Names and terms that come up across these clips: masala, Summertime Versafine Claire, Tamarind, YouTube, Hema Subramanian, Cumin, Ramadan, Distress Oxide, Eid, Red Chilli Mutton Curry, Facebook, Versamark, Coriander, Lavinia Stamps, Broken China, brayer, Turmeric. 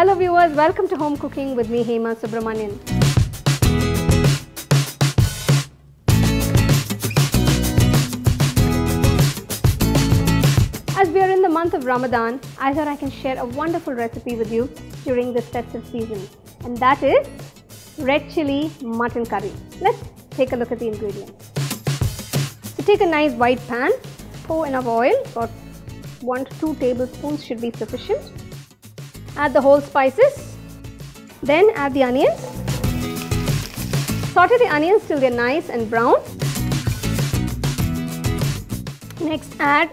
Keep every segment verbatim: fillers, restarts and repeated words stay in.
Hello viewers, welcome to Home Cooking with me, Hema Subramanian. As we are in the month of Ramadan, I thought I can share a wonderful recipe with you during this festive season, and that is Red Chilli Mutton Curry. Let's take a look at the ingredients. So take a nice white pan, pour enough oil, about one to two tablespoons should be sufficient. Add the whole spices, then add the onions. Saute the onions till they're nice and brown. Next add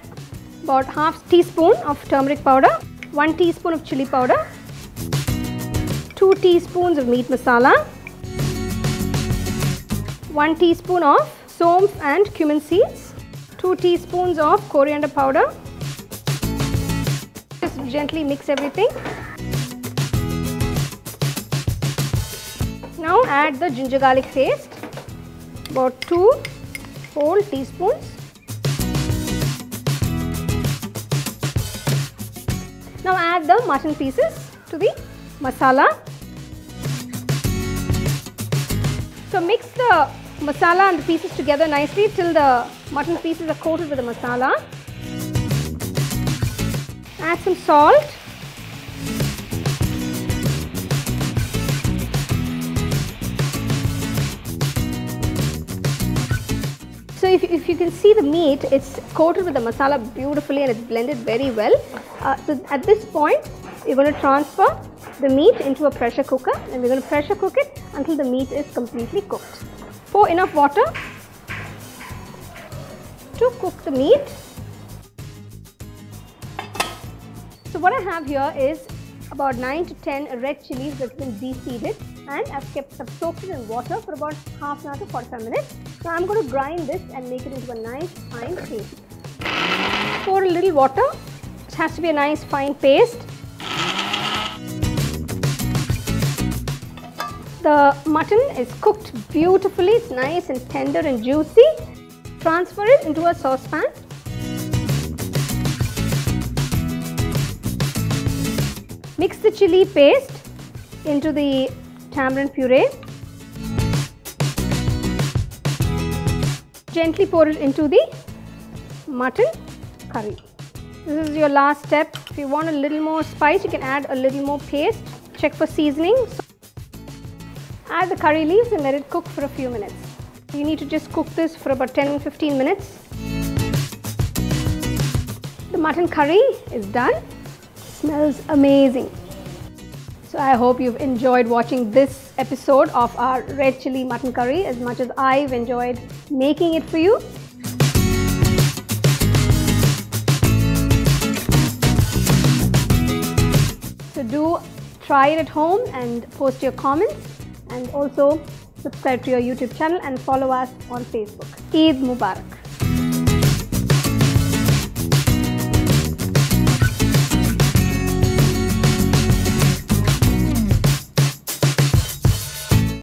about half teaspoon of turmeric powder, one teaspoon of chili powder, two teaspoons of meat masala, one teaspoon of soam and cumin seeds, two teaspoons of coriander powder. Just gently mix everything. Now add the ginger garlic paste, about two whole teaspoons. Now add the mutton pieces to the masala. So mix the masala and the pieces together nicely till the mutton pieces are coated with the masala. Add some salt. So if, if you can see the meat, it's coated with the masala beautifully and it's blended very well. Uh, so at this point, you're going to transfer the meat into a pressure cooker and we're going to pressure cook it until the meat is completely cooked. Pour enough water to cook the meat. So what I have here is about nine to ten red chilies that's been de-seeded, and I've kept them soaked in water for about half an hour to forty-five minutes. Now I'm going to grind this and make it into a nice fine paste. Pour a little water, it has to be a nice fine paste. The mutton is cooked beautifully, it's nice and tender and juicy. Transfer it into a saucepan. Mix the chili paste into the tamarind puree. Gently pour it into the mutton curry. This is your last step. If you want a little more spice, you can add a little more paste. Check for seasoning. Add the curry leaves and let it cook for a few minutes. You need to just cook this for about ten to fifteen minutes. The mutton curry is done. Smells amazing. So I hope you've enjoyed watching this episode of our Red Chilli Mutton Curry as much as I've enjoyed making it for you. So do try it at home and post your comments, and also subscribe to your YouTube channel and follow us on Facebook. Eid Mubarak!